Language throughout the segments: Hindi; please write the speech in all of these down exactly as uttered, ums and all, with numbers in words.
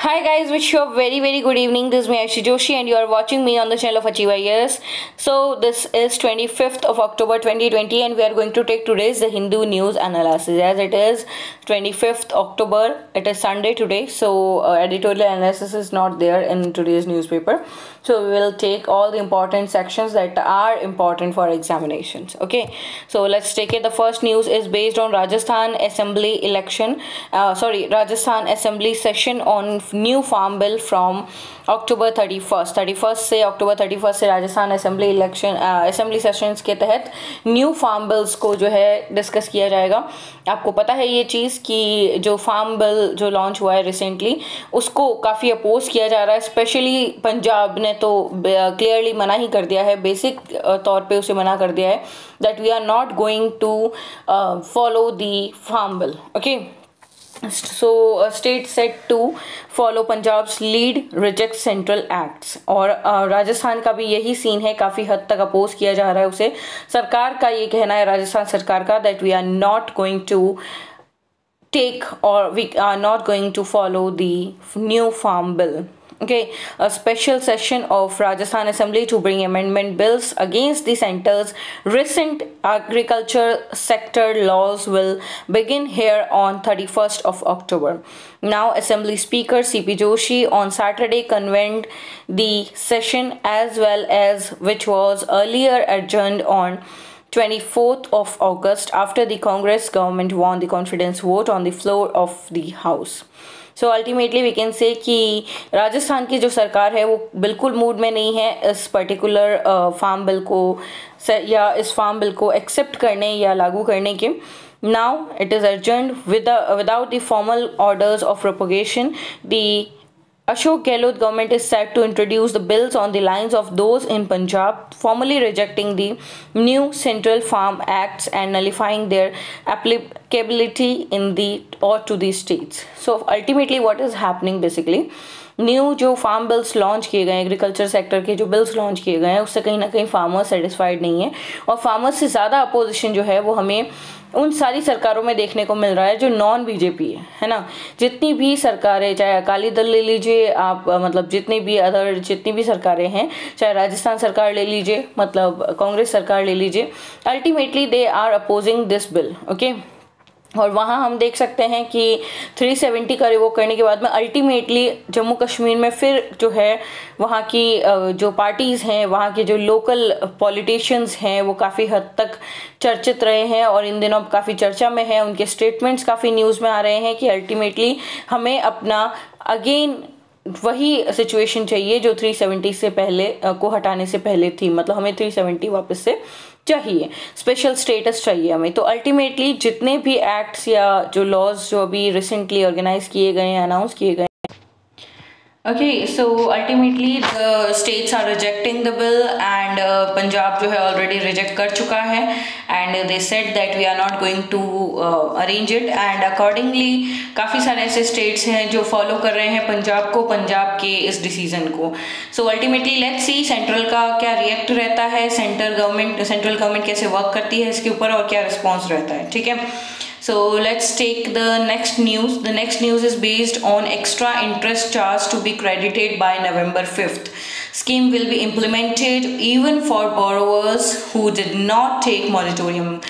Hi guys, wish you a very very good evening. This is me Ayushi Joshi and you are watching me on the channel of Achieve I A S. So this is twenty-fifth of October twenty twenty and we are going to take today's The Hindu news analysis, as it is twenty-fifth October, it is Sunday today, so uh, editorial analysis is not there in today's newspaper. So we will take all the important sections that are important for examinations. Okay, so let's take it. The first news is based on Rajasthan Assembly election, uh, sorry, Rajasthan Assembly session on new farm bill from October thirty-first. thirty-first से October thirty-first से Rajasthan assembly election assembly sessions के तहत न्यू फार्म बिल्स को जो है डिस्कस किया जाएगा. आपको पता है ये चीज़ कि जो फार्म बिल जो लॉन्च हुआ है रिसेंटली, उसको काफ़ी अपोज किया जा रहा है. स्पेशली पंजाब ने तो क्लियरली मना ही कर दिया है, बेसिक तौर पे उसे मना कर दिया है that we are not going to follow the farm bill. Okay, so uh, state set to follow Punjab's lead, reject central acts. और uh, राजस्थान का भी यही सीन है, काफ़ी हद तक अपोज किया जा रहा है उसे. सरकार का ये कहना है, राजस्थान सरकार का, that we are not going to take or we are not going to follow the new farm bill. Okay, a special session of Rajasthan Assembly to bring amendment bills against the center's recent agriculture sector laws will begin here on thirty-first of October. Now, Assembly Speaker C P Joshi on Saturday convened the session as well as which was earlier adjourned on twenty-fourth of August after the Congress government won the confidence vote on the floor of the House. So ultimately we can say कि राजस्थान की जो सरकार है वो बिल्कुल मूड में नहीं है इस पर्टिकुलर फार्म बिल को या इस फार्म बिल को एक्सेप्ट करने या लागू करने के. Now it is urgent with without the formal orders of propagation the Ashok Gehlot government is set to introduce the bills on the lines of those in Punjab, formally rejecting the new Central Farm Acts and nullifying their applicability in the or to the states. So ultimately, what is happening basically? New जो फार्म बिल्स लॉन्च किए गए हैं, एग्रीकल्चर सेक्टर के जो बिल्स लॉन्च किए गए हैं, उससे कहीं ना कहीं फार्मर्स सेटिस्फाइड नहीं है और फार्मर्स से ज़्यादा अपोजिशन जो है वो हमें उन सारी सरकारों में देखने को मिल रहा है जो नॉन बीजेपी है, है ना. जितनी भी सरकारें, चाहे अकाली दल ले लीजिए आप, मतलब जितनी भी अदर जितनी भी सरकारें हैं, चाहे राजस्थान सरकार ले लीजिए, मतलब कांग्रेस सरकार ले लीजिए, ultimately they are opposing this bill. Okay, और वहाँ हम देख सकते हैं कि तीन सौ सत्तर का रिवोक करने के बाद में अल्टीमेटली जम्मू कश्मीर में फिर जो है वहाँ की जो पार्टीज़ हैं, वहाँ के जो लोकल पॉलिटिशियंस हैं, वो काफ़ी हद तक चर्चित रहे हैं और इन दिनों काफ़ी चर्चा में हैं. उनके स्टेटमेंट्स काफ़ी न्यूज़ में आ रहे हैं कि अल्टीमेटली हमें अपना अगेन वही सिचुएशन चाहिए जो तीन सौ सत्तर से पहले को हटाने से पहले थी, मतलब हमें तीन सौ सत्तर वापस से चाहिए, स्पेशल स्टेटस चाहिए हमें. तो अल्टीमेटली जितने भी एक्ट्स या जो लॉज जो अभी रिसेंटली ऑर्गेनाइज किए गए हैं, अनाउंस किए गए हैं, okay, so ultimately the states are rejecting the bill and uh, Punjab जो है already reject कर चुका है and they said that we are not going to uh, arrange it and accordingly काफ़ी सारे ऐसे states हैं जो follow कर रहे हैं पंजाब को, पंजाब के इस decision को. so ultimately let's see central का क्या react रहता है, central government central government कैसे work करती है इसके ऊपर और क्या response रहता है. ठीक है, so let's take the next news. The next news is based on extra interest charge to be credited by November fifth. Scheme will be implemented even for borrowers who did not take moratorium.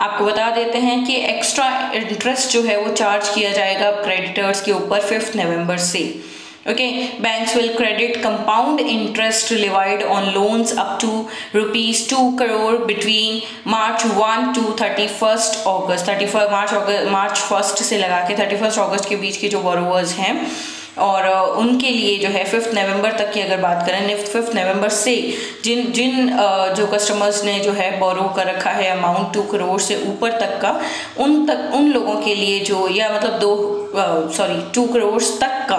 आपको बता देते हैं कि एक्स्ट्रा इंटरेस्ट जो है वो चार्ज किया जाएगा क्रेडिटर्स के ऊपर फिफ्थ नवंबर से. Okay, banks will credit compound interest levied on loans up to rupees two crore between March one to thirty first August thirty first March August March first से लगा के थर्टी फर्स्ट ऑगस्ट के बीच के जो बोरोवर्स हैं और उनके लिए जो है फिफ्थ नवंबर तक की अगर बात करें, फिफ्थ नवंबर से जिन जिन जो कस्टमर्स ने जो है बोरो कर रखा है अमाउंट टू करोड़ से ऊपर तक का, उन तक उन लोगों के लिए जो, या मतलब दो सॉरी टू करोड़ तक का,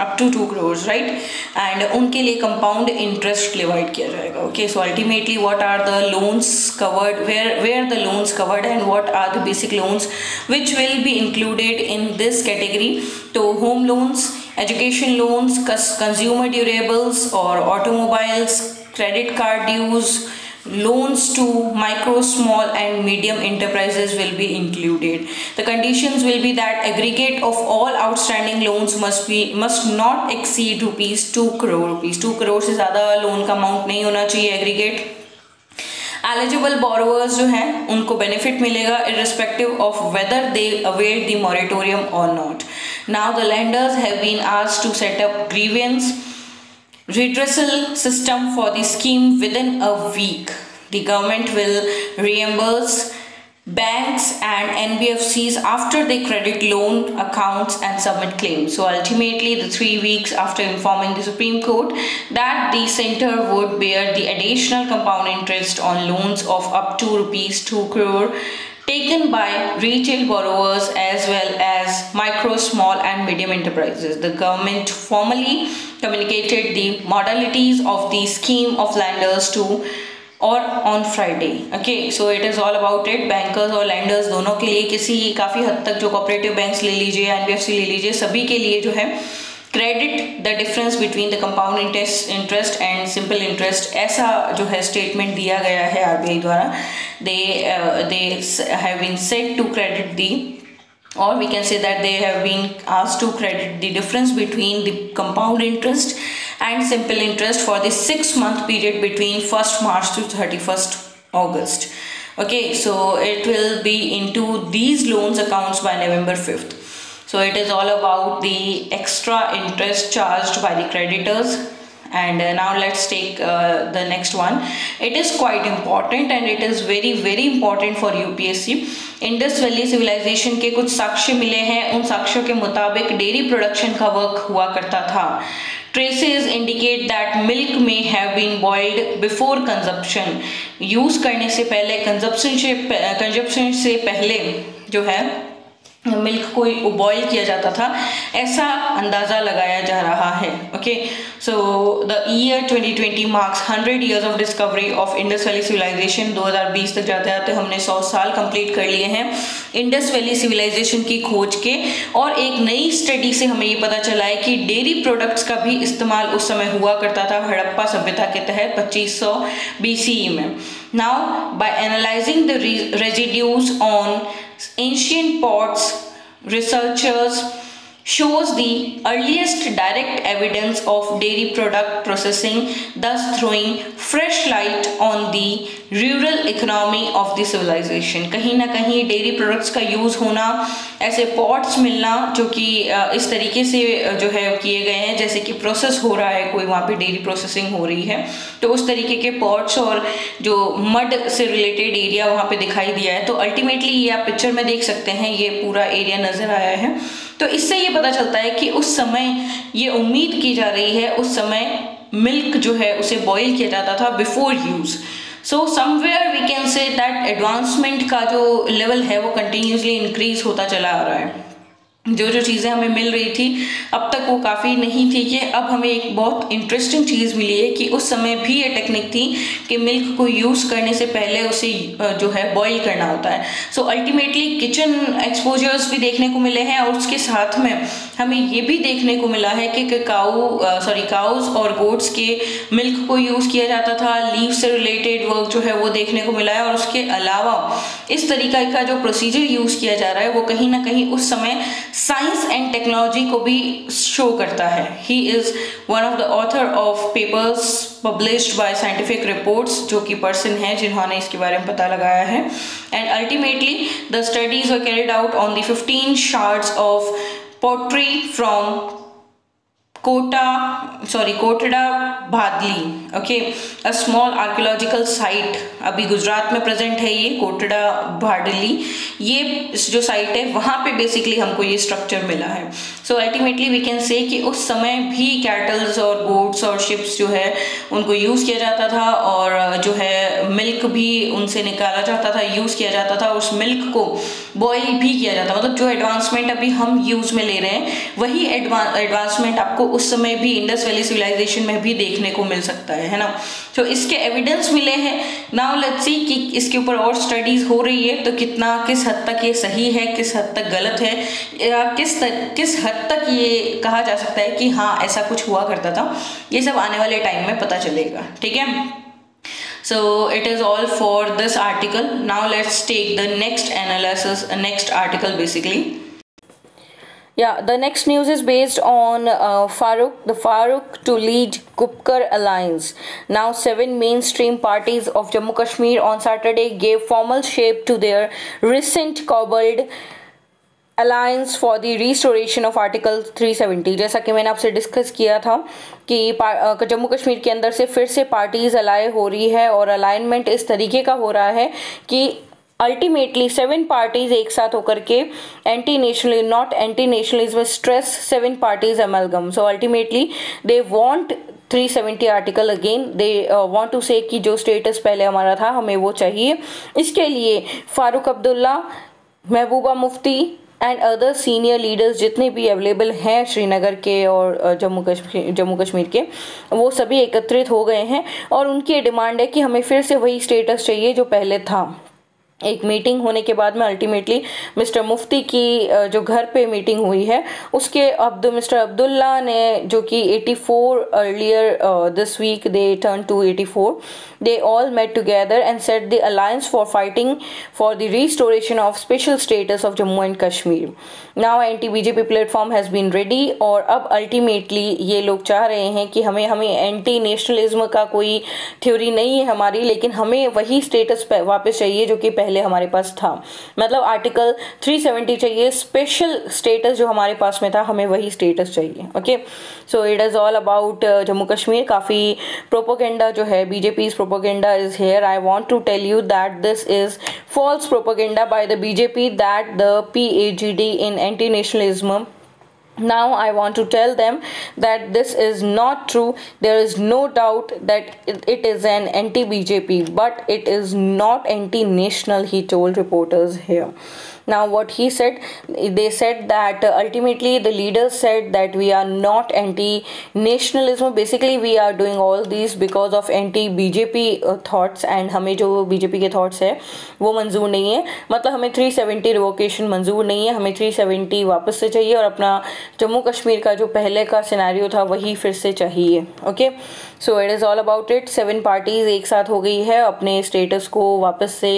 up to two crore, right, and उनके लिए कंपाउंड इंटरेस्ट डिवाइड किया जाएगा. Okay, so ultimately what are the loans covered, where where the loans covered and what are the basic loans which will be included in this category. तो home loans, education loans, consumer durables और automobiles, credit card dues, Loans to micro, small and medium enterprises will be included. The conditions will be that aggregate of all outstanding loans must be must not exceed rupees two crore rupees two crore से ज़्यादा loan का amount नहीं होना चाहिए aggregate. Eligible borrowers जो हैं उनको benefit मिलेगा irrespective of whether they await the moratorium or not. Now the lenders have been asked to set up grievance redressal system for the scheme within a week. The government will reimburse banks and N B F Cs after they credit loan accounts and submit claims. So ultimately, the three weeks after informing the Supreme Court that the center would bear the additional compound interest on loans of up to rupees two crore taken by retail borrowers as well as micro, small and medium enterprises. The government formally communicated the modalities of the scheme of lenders to or on Friday. Okay, so it is all about it. Bankers और lenders दोनों के लिए किसी काफ़ी हद तक जो cooperative banks ले लीजिए, N B F C ले लीजिए, सभी के लिए जो है credit the difference between the compound interest interest and simple interest ऐसा जो है स्टेटमेंट दिया गया है आरबीआई द्वारा. They they have been set to credit the और we can say that they have been asked to credit the difference between the compound interest and simple interest for the six month period between first March to thirty first August. Okay, so it will be into these loans accounts by November fifth. So it is all about the extra interest charged by the creditors. And uh, now let's take uh, the next one. It is quite important and it is very very important for U P S C. Indus valley civilisation के कुछ साक्ष्य मिले हैं. उन साक्ष्यों के मुताबिक डेयरी प्रोडक्शन का वर्क हुआ करता था. Traces indicate that milk may have been boiled before consumption. Use करने से पहले कंजप्शन से कंजप्शन से पहले जो है मिल्क को बॉयल किया जाता था ऐसा अंदाज़ा लगाया जा रहा है. Okay, so the year twenty twenty marks hundred years of discovery of Indus valley Civilization. दो हज़ार बीस तक जाते जाते हमने सौ साल कंप्लीट कर लिए हैं इंडस वैली सिविलाइजेशन की खोज के. और एक नई स्टडी से हमें ये पता चला है कि डेयरी प्रोडक्ट्स का भी इस्तेमाल उस समय हुआ करता था हड़प्पा सभ्यता के तहत पच्चीस सौ बी सी ई में. Now, by analyzing the residues on ancient pots, researchers shows the earliest direct evidence of dairy product processing, thus throwing fresh light on the rural economy of the civilization. कहीं ना कहीं dairy products का यूज़ होना, ऐसे pots मिलना जो कि इस तरीके से जो है किए गए हैं जैसे कि प्रोसेस हो रहा है, कोई वहाँ पे डेयरी प्रोसेसिंग हो रही है तो उस तरीके के pots और जो मड से रिलेटेड एरिया वहाँ पे दिखाई दिया है. तो अल्टीमेटली ये आप पिक्चर में देख सकते हैं, ये पूरा एरिया नज़र आया है. तो इससे ये पता चलता है कि उस समय ये उम्मीद की जा रही है, उस समय मिल्क जो है उसे बॉयल किया जाता था before use. So somewhere we can say that advancement का जो लेवल है वो कंटिन्यूसली इंक्रीज होता चला आ रहा है. जो जो चीज़ें हमें मिल रही थी अब तक वो काफ़ी नहीं थी कि अब हमें एक बहुत इंटरेस्टिंग चीज़ मिली है कि उस समय भी ये टेक्निक थी कि मिल्क को यूज़ करने से पहले उसे जो है बॉईल करना होता है. सो अल्टीमेटली किचन एक्सपोजर्स भी देखने को मिले हैं और उसके साथ में हमें ये भी देखने को मिला है कि काऊ सॉरी काउज़ और गोट्स के मिल्क को यूज़ किया जाता था. लीव से रिलेटेड वर्क जो है वो देखने को मिला है और उसके अलावा इस तरीके का जो प्रोसीजर यूज़ किया जा रहा है वो कहीं ना कहीं उस समय साइंस एंड टेक्नोलॉजी को भी शो करता है. He is one of the author of papers published by scientific reports जो कि पर्सन हैं जिन्होंने इसके बारे में पता लगाया है. And ultimately the studies were carried out on the fifteen shards of pottery from Kota sorry Kotada Bhadli. Okay, a small archaeological site अभी गुजरात में प्रेजेंट है ये कोटड़ा भाडली. ये जो साइट है वहाँ पे बेसिकली हमको ये स्ट्रक्चर मिला है. So ultimately we can say कि उस समय भी कैटल्स और गोट्स और शिप्स जो है उनको यूज़ किया जाता था और जो है मिल्क भी उनसे निकाला जाता था, यूज़ किया जाता था. उस मिल्क को बॉयल भी किया जाता, मतलब जो एडवांसमेंट अभी हम यूज़ में ले रहे हैं वही एडवांसमेंट आपको उस समय भी इंडस वैली सिविलाइजेशन में भी देखने को मिल सकता है, है ना. तो so, इसके एविडेंस मिले हैं. नाउ लेट्स सी कि इसके ऊपर और स्टडीज हो रही है तो कितना किस हद तक ये सही है, किस हद तक गलत है, या किस तक, किस हद तक ये कहा जा सकता है कि हाँ ऐसा कुछ हुआ करता था. ये सब आने वाले टाइम में पता चलेगा. ठीक है. So it is all for this article. Now let's take the next analysis, next article basically. Yeah, the next news is based on uh, Farooq, the Farooq to lead Gupkar Alliance. Now seven mainstream parties of Jammu Kashmir on Saturday gave formal shape to their recent cobbled alliance for the restoration of article three seventy. जैसा कि मैंने आपसे डिस्कस किया था कि जम्मू कश्मीर के अंदर से फिर से पार्टीज अलाय हो रही है और अलाइनमेंट इस तरीके का हो रहा है कि अल्टीमेटली सेवन पार्टीज एक साथ होकर के anti nationalism, not anti nationalism stress, seven parties amalgam. So ultimately they want three seventy article again. They want to say कि जो स्टेटस पहले हमारा था हमें वो चाहिए. इसके लिए Farooq Abdullah, Mehbooba Mufti and other senior leaders जितने भी अवेलेबल हैं श्रीनगर के और जम्मू कश्मीर जम्मू कश्मीर के, वो सभी एकत्रित हो गए हैं और उनकी डिमांड है कि हमें फिर से वही स्टेटस चाहिए जो पहले था. एक मीटिंग होने के बाद में अल्टीमेटली मिस्टर मुफ्ती की जो घर पे मीटिंग हुई है उसके अब्दुल मिस्टर अब्दुल्ला ने, जो कि eighty-four earlier this week they turn to eighty-four, they all met together and set the alliance for fighting for the restoration of special status of Jammu and Kashmir. Now anti BJP platform has been ready और अब अल्टीमेटली ये लोग चाह रहे हैं कि हमें हमें एंटी नेशनलिज्म का कोई थ्योरी नहीं है हमारी, लेकिन हमें वही स्टेटस वापस चाहिए जो कि पहले हमारे पास था. मतलब आर्टिकल थ्री सेवेंटी चाहिए, स्पेशल स्टेटस जो हमारे पास में था हमें वही स्टेटस चाहिए. Okay, so it is all about Jammu Kashmir. काफी प्रोपोगेंडा जो है, BJP's propaganda is here. I want to tell you that this is false propaganda by the BJP that the PAGD in anti nationalism. Now I want to tell them that this is not true. There is no doubt that it, it is an anti-B J P, but it is not anti-national, he told reporters here. Now what he said, they said that uh, ultimately the leaders said that we are not anti-nationalism. Basically we are doing all these because of anti-B J P uh, thoughts and हमें जो B J P के thoughts है वो मंजूर नहीं है. मतलब हमें three seventy revocation मंजूर नहीं है, हमें three seventy वापस से चाहिए और अपना जम्मू कश्मीर का जो पहले का सिनेरियो था वही फिर से चाहिए. Okay, so it is all about it. Seven parties एक साथ हो गई है अपने स्टेटस को वापस से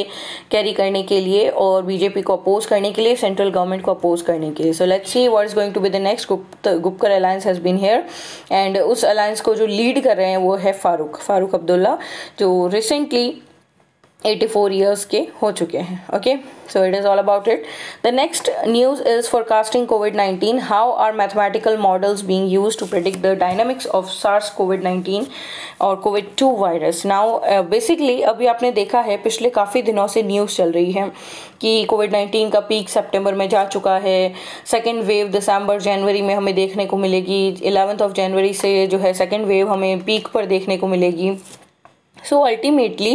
कैरी करने के लिए और बीजेपी को अपोज करने के लिए, सेंट्रल गवर्नमेंट को अपोज करने के लिए. So let's see what is going to be the next. Gupkar alliance has been here and उस अलायंस को जो लीड कर रहे हैं वो है फारूक फारूक अब्दुल्ला, जो रिसेंटली eighty-four years के हो चुके हैं. Okay, so it is all about it. The next news is forecasting COVID nineteen. How are mathematical models being used to predict the dynamics of SARS COVID nineteen और COVID two virus. Now basically अभी आपने देखा है पिछले काफ़ी दिनों से न्यूज़ चल रही है कि कोविड नाइनटीन का पीक सितंबर में जा चुका है. सेकेंड वेव दिसंबर जनवरी में हमें देखने को मिलेगी. इलेवेंथ ऑफ जनवरी से जो है सेकेंड वेव हमें पीक पर देखने को मिलेगी. सो so अल्टीमेटली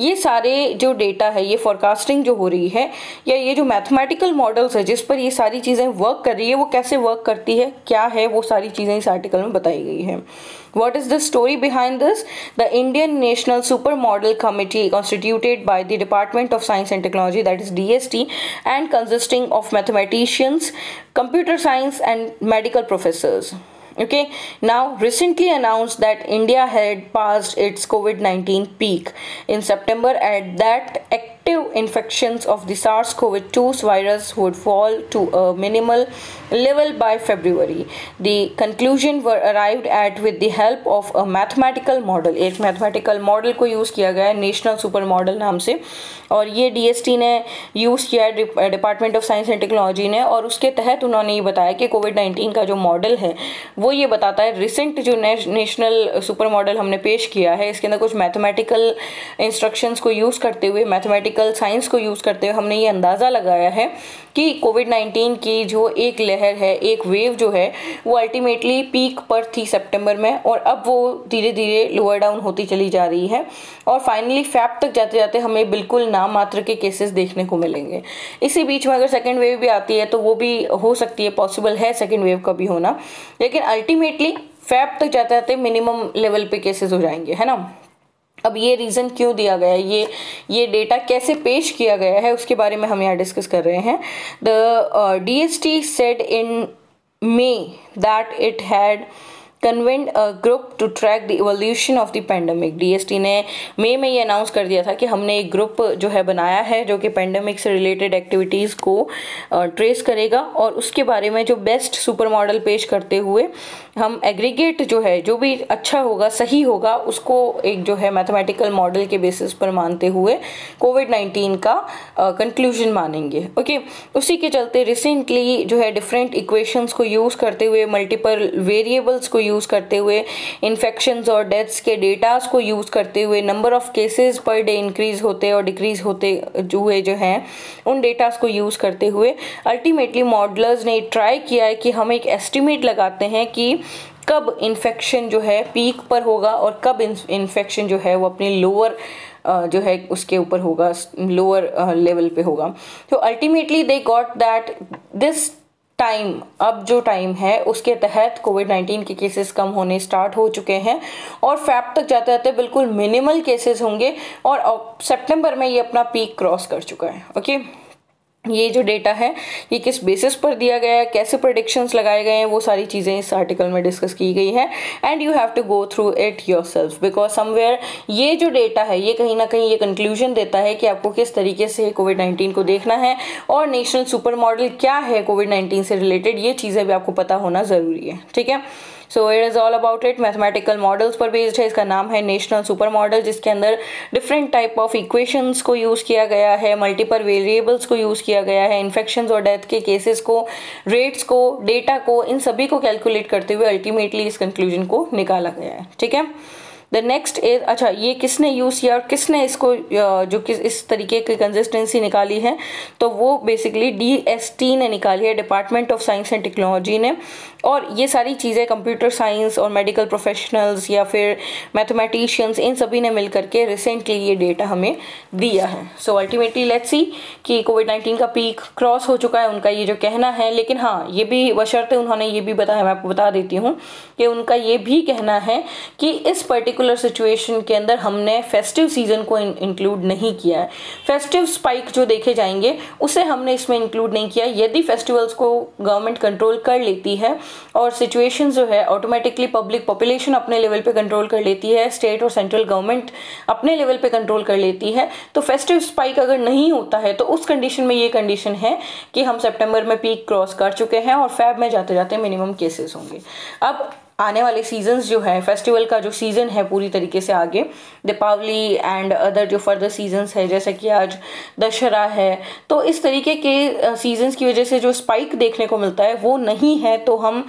ये सारे जो डेटा है, ये फोरकास्टिंग जो हो रही है या ये जो मैथमेटिकल मॉडल्स है जिस पर ये सारी चीज़ें वर्क कर रही है, वो कैसे वर्क करती है, क्या है, वो सारी चीज़ें इस आर्टिकल में बताई गई है. What is the story behind this? The Indian National Super Model Committee constituted by the Department of Science and Technology, that is D S T, and consisting of mathematicians, computer science and medical professors. Okay, now recently announced that India had passed its COVID nineteen peak in September and that active infections of the SARS-CoV two virus would fall to a minimal level by February. The conclusion were arrived at with the help of a mathematical model. एक mathematical model को use किया गया है National Super Model नाम से और ये D S T ने use किया है, Department of Science and Technology ने, और उसके तहत उन्होंने ये बताया कि कोविड नाइनटीन का जो मॉडल है वो ये बताता है. रिसेंट जो नेशनल सुपर मॉडल हमने पेश किया है इसके अंदर कुछ मैथमेटिकल इंस्ट्रक्शंस को यूज़ करते हुए, मैथमेटिकल साइंस को यूज़ करते हुए हमने ये अंदाज़ा लगाया है कि कोविड नाइनटीन की जो एक लहर है, एक वेव जो है, वो अल्टीमेटली पीक पर थी सितंबर में और अब वो धीरे धीरे लोअर डाउन होती चली जा रही है और फाइनली फैब तक जाते जाते हमें बिल्कुल नाम मात्र के केसेस देखने को मिलेंगे. इसी बीच में अगर सेकेंड वेव भी आती है तो वो भी हो सकती है, पॉसिबल है सेकेंड वेव का भी होना, लेकिन अल्टीमेटली फैब तक जाते जाते मिनिमम लेवल पे केसेस हो जाएंगे, है ना. अब ये रीज़न क्यों दिया गया है, ये ये डेटा कैसे पेश किया गया है, उसके बारे में हम यहाँ डिस्कस कर रहे हैं. The D S T said in May that it had convened a group to track the evolution of the pandemic. DST ने मई में ये अनाउंस कर दिया था कि हमने एक ग्रुप जो है बनाया है जो कि पेंडेमिक से रिलेटेड एक्टिविटीज़ को ट्रेस करेगा और उसके बारे में जो बेस्ट सुपर मॉडल पेश करते हुए हम एग्रीगेट जो है जो भी अच्छा होगा सही होगा उसको एक जो है मैथमेटिकल मॉडल के बेसिस पर मानते हुए कोविड नाइन्टीन का कंक्लूजन मानेंगे। Okay okay? उसी के चलते रिसेंटली जो है डिफरेंट इक्वेशंस को यूज़ करते हुए मल्टीपल वेरिएबल्स को यूज़ करते हुए इन्फेक्शंस और डेथ्स के डेटास को यूज़ करते हुए number of cases per day increase होते और डिक्रीज़ होते हुए जो हैं उन डेटास को यूज़ करते हुए अल्टीमेटली मॉडलर्स ने ट्राई किया है कि हम एक एस्टिमेट लगाते हैं कि कब इन्फेक्शन जो है पीक पर होगा और कब इन्फेक्शन जो है वो अपनी लोअर जो है उसके ऊपर होगा, लोअर लेवल पे होगा। तो ultimately they got that this time, अब जो टाइम है उसके तहत कोविड नाइन्टीन के केसेस कम होने स्टार्ट हो चुके हैं और फैब तक जाते जाते बिल्कुल मिनिमल केसेस होंगे और सितंबर में ये अपना पीक क्रॉस कर चुका है। ओके, ये जो डेटा है ये किस बेसिस पर दिया गया है, कैसे प्रेडिक्शंस लगाए गए हैं, वो सारी चीज़ें इस आर्टिकल में डिस्कस की गई है and you have to go through it yourself because somewhere ये जो डेटा है ये कहीं ना कहीं ये कंक्लूजन देता है कि आपको किस तरीके से कोविड नाइन्टीन को देखना है और नेशनल सुपर मॉडल क्या है कोविड नाइन्टीन से रिलेटेड, ये चीज़ें भी आपको पता होना ज़रूरी है। ठीक है, so it is all about it. Mathematical models पर बेस्ड है, इसका नाम है नेशनल सुपर मॉडल, जिसके अंदर डिफरेंट टाइप ऑफ इक्वेशंस को यूज़ किया गया है, मल्टीपल वेरिएबल्स को यूज़ किया गया है, इन्फेक्शंस और डेथ के केसेस को, रेट्स को, डेटा को, इन सभी को कैलकुलेट करते हुए अल्टीमेटली इस कंक्लूजन को निकाला गया है। ठीक है, द नेक्स्ट इज, अच्छा ये किसने यूज़ किया और किसने इसको जो किस इस तरीके की कंसिस्टेंसी निकाली है, तो वो बेसिकली डी एस टी ने निकाली है, department of science and technology ने। और ये सारी चीज़ें कंप्यूटर साइंस और मेडिकल प्रोफेशनल्स या फिर मैथमेटिशियंस, इन सभी ने मिल करके रिसेंटली ये डेटा हमें दिया है। सो अल्टीमेटली लेट्स सी कि कोविड नाइन्टीन का पीक क्रॉस हो चुका है, उनका ये जो कहना है। लेकिन हाँ, ये भी बशर्ते उन्होंने ये भी बताया, मैं आपको बता देती हूँ कि उनका ये भी कहना है कि इस पर्टिकुलर सिचुएशन के अंदर हमने फेस्टिव सीजन को इंक्लूड नहीं किया है। फेस्टिव स्पाइक जो देखे जाएंगे उसे हमने इसमें इंक्लूड नहीं किया। यदि फेस्टिवल्स को गवर्नमेंट कंट्रोल कर लेती है और सिचुएशन जो है ऑटोमेटिकली पब्लिक पॉपुलेशन अपने लेवल पे कंट्रोल कर लेती है, स्टेट और सेंट्रल गवर्नमेंट अपने लेवल पे कंट्रोल कर लेती है, तो फेस्टिव स्पाइक अगर नहीं होता है तो उस कंडीशन में ये कंडीशन है कि हम सितंबर में पीक क्रॉस कर चुके हैं और फेब में जाते जाते मिनिमम केसेस होंगे। अब आने वाले सीजन्स जो है, फेस्टिवल का जो सीज़न है पूरी तरीके से आगे, दीपावली एंड अदर जो फर्दर सीजन्स है जैसे कि आज दशहरा है, तो इस तरीके के सीजन्स की वजह से जो स्पाइक देखने को मिलता है वो नहीं है। तो हम,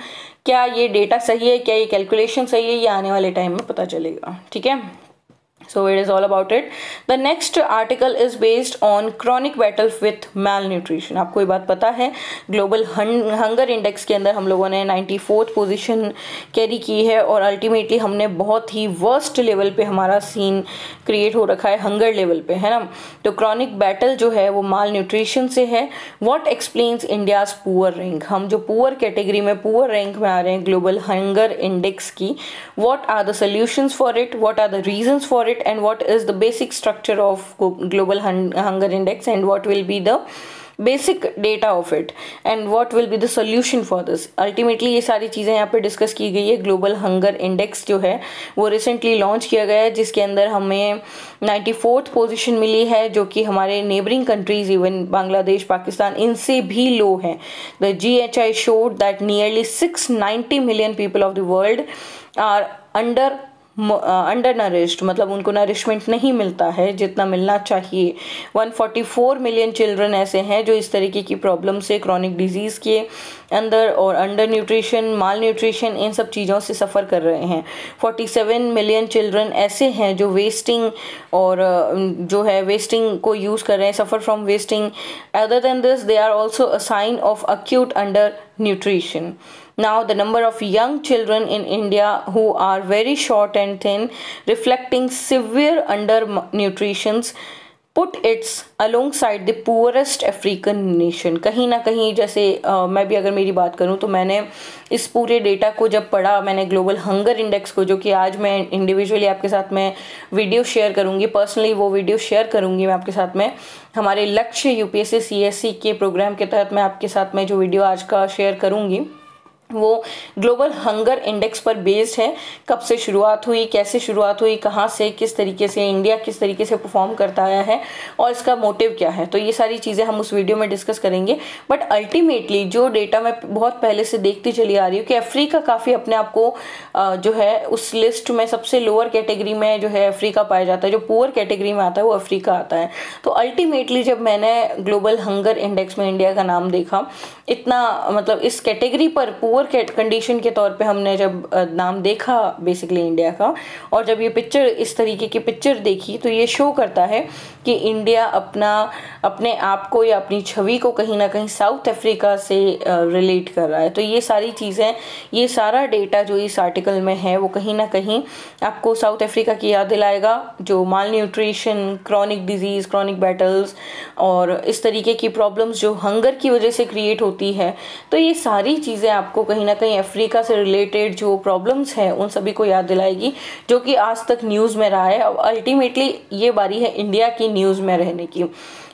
क्या ये डेटा सही है, क्या ये कैलकुलेशन सही है, ये आने वाले टाइम में पता चलेगा। ठीक है, so it is all about it। the next article is based on chronic battle with malnutrition। आपको ये बात पता है, ग्लोबल हंगर इंडेक्स के अंदर हम लोगों ने चौरानवे पोजीशन कैरी की है और अल्टीमेटली हमने बहुत ही वर्स्ट लेवल पे हमारा सीन क्रिएट हो रखा है, हंगर लेवल पे, है ना। तो क्रॉनिक बैटल जो है वो माल न्यूट्रिशन से है। what explains India's poor rank, हम जो पुअर कैटेगरी में पुअर रैंक में आ रहे हैं ग्लोबल हंगर इंडेक्स की, what are the solutions for it, what are the reasons for it and what is the basic structure of global hunger index and what will be the basic data of it and what will be the solution for this. Ultimately ये सारी चीज़ें यहाँ पे डिस्कस की गई है। ग्लोबल हंगर इंडेक्स जो है वो रिसेंटली लॉन्च किया गया है, जिसके अंदर हमें नाइन्टी फोर्थ पोजिशन मिली है, जो कि हमारे neighbouring countries even Bangladesh, Pakistan, इनसे भी लो है। The G H I showed that nearly six ninety million people of the world are under under nourished, मतलब उनको नरिशमेंट नहीं मिलता है जितना मिलना चाहिए। एक सौ चौवालीस मिलियन चिल्ड्रन ऐसे हैं जो इस तरीके की प्रॉब्लम से, क्रॉनिक डिजीज़ के अंदर और अंडर न्यूट्रिशन, माल न्यूट्रिशन, इन सब चीज़ों से सफ़र कर रहे हैं। सैंतालीस मिलियन चिल्ड्रन ऐसे हैं जो वेस्टिंग और जो है वेस्टिंग को यूज़ कर रहे हैं, suffer from wasting. Other than this they are also a sign of acute under nutrition. Now the number of young children in India who are very short and thin, reflecting severe undernutrition, put its alongside the poorest African nation। कहीं ना कहीं जैसे आ, मैं भी अगर मेरी बात करूँ तो मैंने इस पूरे डेटा को जब पढ़ा, मैंने ग्लोबल हंगर इंडेक्स को, जो कि आज मैं इंडिविजुअली आपके साथ में वीडियो शेयर करूँगी, पर्सनली वो वीडियो शेयर करूँगी मैं आपके साथ में, हमारे लक्ष्य यूपीएससी सीएससी के प्रोग्राम के तहत मैं आपके साथ में जो वीडियो आज का शेयर करूँगी वो ग्लोबल हंगर इंडेक्स पर बेस्ड है। कब से शुरुआत हुई, कैसे शुरुआत हुई, कहाँ से, किस तरीके से इंडिया किस तरीके से परफॉर्म करता आया है और इसका मोटिव क्या है, तो ये सारी चीज़ें हम उस वीडियो में डिस्कस करेंगे। बट अल्टीमेटली जो डेटा मैं बहुत पहले से देखती चली आ रही हूँ कि अफ्रीका काफ़ी अपने आप को जो है उस लिस्ट में सबसे लोअर कैटेगरी में जो है अफ्रीका पाया जाता है, जो पुअर कैटेगरी में आता है वो अफ्रीका आता है। तो अल्टीमेटली जब मैंने ग्लोबल हंगर इंडेक्स में इंडिया का नाम देखा, इतना मतलब इस कैटेगरी पर पुअर कंडीशन के तौर पे हमने जब नाम देखा बेसिकली इंडिया का, और जब ये पिक्चर इस तरीके की पिक्चर देखी तो ये शो करता है कि इंडिया अपना अपने आप को या अपनी छवि को कहीं ना कहीं साउथ अफ्रीका से रिलेट कर रहा है। तो ये सारी चीज़ें, ये सारा डेटा जो इस आर्टिकल में है वो कहीं ना कहीं आपको साउथ अफ्रीका की याद दिलाएगा, जो malnutrition, chronic disease, chronic battles और इस तरीके की प्रॉब्लम्स जो हंगर की वजह से क्रिएट होती है। तो ये सारी चीज़ें आपको कहीं ना कहीं अफ्रीका से रिलेटेड जो प्रॉब्लम्स हैं उन सभी को याद दिलाएगी, जो कि आज तक न्यूज़ में रहा है। अब अल्टीमेटली ये बारी है इंडिया की न्यूज़ में रहने की।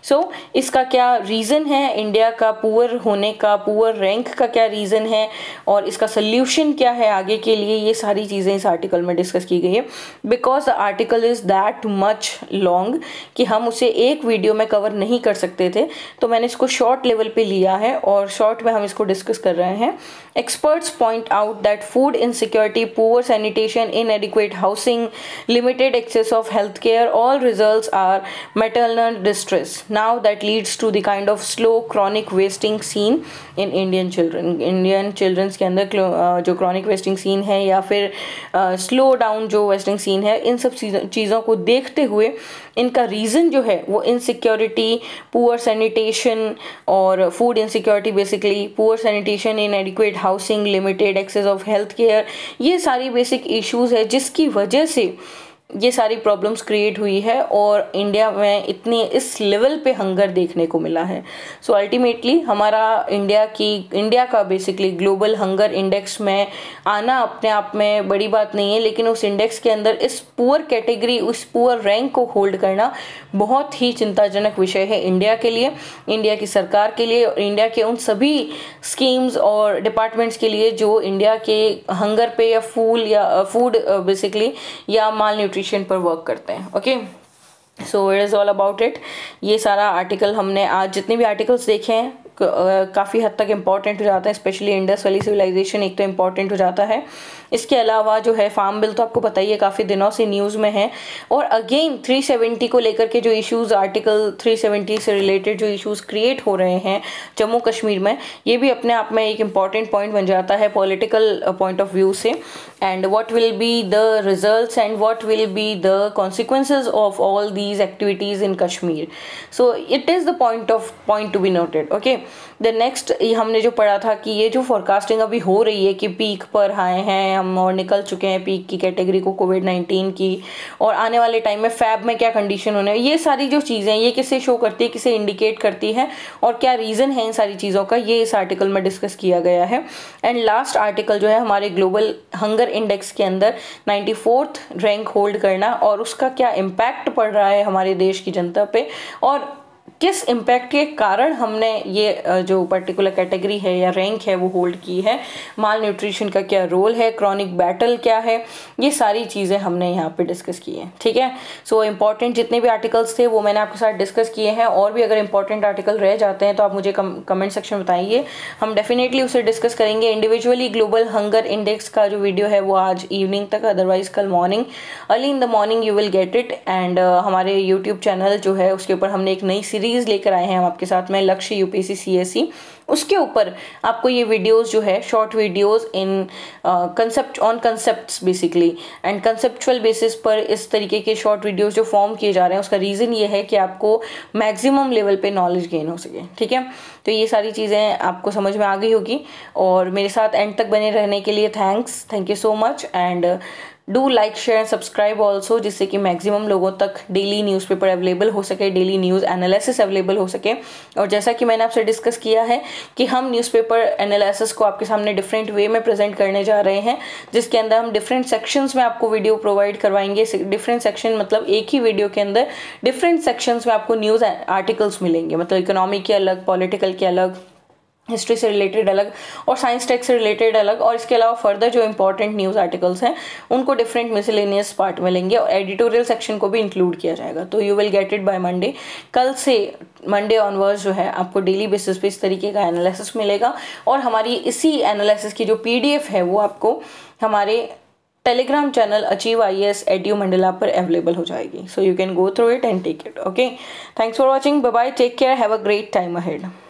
सो so, इसका क्या रीज़न है, इंडिया का पुअर होने का, पुअर रैंक का क्या रीज़न है और इसका सल्यूशन क्या है आगे के लिए, ये सारी चीज़ें इस आर्टिकल में डिस्कस की गई है। Because the article is that much long कि हम उसे एक वीडियो में कवर नहीं कर सकते थे, तो मैंने इसको शॉर्ट लेवल पे लिया है और शॉर्ट में हम इसको डिस्कस कर रहे हैं। Experts point out that food insecurity, poor sanitation, inadequate housing, limited access of healthcare, all results are maternal distress. Now that leads to the kind of slow chronic wasting seen in Indian children. Indian children's के अंदर जो chronic wasting scene है या फिर slow down जो wasting scene है, इन सब चीज़ों को देखते हुए इनका रीज़न जो है वो insecurity, poor sanitation और food insecurity, basically poor sanitation, inadequate housing, limited access of health care, ये सारी बेसिक इश्यूज है जिसकी वजह से ये सारी प्रॉब्लम्स क्रिएट हुई है और इंडिया में इतनी इस लेवल पे हंगर देखने को मिला है। सो so अल्टीमेटली हमारा इंडिया की इंडिया का बेसिकली ग्लोबल हंगर इंडेक्स में आना अपने आप में बड़ी बात नहीं है, लेकिन उस इंडेक्स के अंदर इस पुअर कैटेगरी, उस पुअर रैंक को होल्ड करना बहुत ही चिंताजनक विषय है इंडिया के लिए, इंडिया की सरकार के लिए और इंडिया के उन सभी स्कीम्स और डिपार्टमेंट्स के लिए जो इंडिया के हंगर पे या फूल या फूड बेसिकली या माल पर वर्क करते हैं। Okay, so it is all about it. ये सारा आर्टिकल हमने आज जितने भी आर्टिकल्स देखे हैं काफ़ी हद तक इम्पॉर्टेंट हो जाता है, स्पेशली इंडस वैली सिविलाइजेशन एक तो इम्पॉर्टेंट हो जाता है। इसके अलावा जो है फार्म बिल तो आपको पता ही है, काफ़ी दिनों से न्यूज़ में है। और अगेन तीन सौ सत्तर को लेकर के जो इश्यूज़, आर्टिकल तीन सौ सत्तर से रिलेटेड जो इश्यूज़ क्रिएट हो रहे हैं जम्मू कश्मीर में, ये भी अपने आप में एक इम्पॉर्टेंट पॉइंट बन जाता है पॉलिटिकल पॉइंट ऑफ व्यू से। And what will be the results and what will be the consequences of all these activities in Kashmir. So it is the point of point to be noted. Okay, the next हमने जो पढ़ा था कि ये जो फोरकास्टिंग अभी हो रही है कि पीक पर आए हैं हम और निकल चुके हैं पीक की कैटेगरी को कोविड नाइन्टीन की, और आने वाले टाइम में फैब में क्या कंडीशन होने, ये सारी जो चीज़ें ये किसे शो करती है, किसे इंडिकेट करती है और क्या रीज़न है इन सारी चीज़ों का, ये इस आर्टिकल में डिस्कस किया गया है। एंड लास्ट आर्टिकल जो है हमारे ग्लोबल हंगर इंडेक्स के अंदर नाइन्टी फोर्थ रैंक होल्ड करना और उसका क्या इम्पैक्ट पड़ रहा है हमारे देश की जनता पर और किस इम्पैक्ट के कारण हमने ये जो पर्टिकुलर कैटेगरी है या रैंक है वो होल्ड की है, माल न्यूट्रिशन का क्या रोल है, क्रॉनिक बैटल क्या है, ये सारी चीज़ें हमने यहाँ पे डिस्कस की हैं। ठीक है, सो इम्पॉर्टेंट जितने भी आर्टिकल्स थे वो मैंने आपके साथ डिस्कस किए हैं, और भी अगर इंपॉर्टेंट आर्टिकल रह जाते हैं तो आप मुझे कम, कमेंट सेक्शन में बताइए, हम डेफिनेटली उसे डिस्कस करेंगे इंडिविजुअली। ग्लोबल हंगर इंडेक्स का जो वीडियो है वो आज इवनिंग तक, अदरवाइज कल morning, early in the morning you will get it. And हमारे यूट्यूब चैनल जो है उसके ऊपर हमने एक नई सीरीज लेकर आए हैं हम आपके साथ में, लक्ष्य यूपीएससी सीएससी, उसके ऊपर आपको ये वीडियोस जो है short videos in concept on concepts basically and conceptual basis पर इस तरीके के शॉर्ट वीडियोस जो फॉर्म किए जा रहे हैं, उसका रीज़न ये है कि आपको मैक्सिमम लेवल पे नॉलेज गेन हो सके। ठीक है, तो ये सारी चीज़ें आपको समझ में आ गई होगी और मेरे साथ एंड तक बने रहने के लिए thanks, thank you so much. And do like, share, subscribe also, जिससे कि मैक्सिमम लोगों तक डेली न्यूज़पेपर अवेलेबल हो सके, डेली न्यूज़ एनालिसिस अवेलेबल हो सके। और जैसा कि मैंने आपसे डिस्कस किया है कि हम न्यूज़पेपर एनालिसिस को आपके सामने डिफरेंट वे में प्रेजेंट करने जा रहे हैं, जिसके अंदर हम डिफरेंट सेक्शंस में आपको वीडियो प्रोवाइड करवाएंगे। डिफरेंट सेक्शन मतलब एक ही वीडियो के अंदर डिफरेंट सेक्शंस में आपको न्यूज़ आर्टिकल्स मिलेंगे, मतलब इकोनॉमी के अलग, पॉलिटिकल के अलग, हिस्ट्री से रिलेटेड अलग और साइंस टेक से रिलेटेड अलग, और इसके अलावा फर्दर जो इंपॉर्टेंट न्यूज़ आर्टिकल्स हैं उनको डिफरेंट मिसलेनियस पार्ट में लेंगे और एडिटोरियल सेक्शन को भी इंक्लूड किया जाएगा। तो you will get it by Monday. कल से मंडे ऑनवर्ड्स जो है आपको डेली बेसिस पे इस तरीके का एनालिसिस मिलेगा और हमारी इसी एनालिसिस की जो पी डी एफ है वो आपको हमारे Telegram channel Achieve I A S Edu Mandla पर अवेलेबल हो जाएगी। So you can go through it and take it. Okay, thanks for watching, bye bye, take care, have a great time ahead.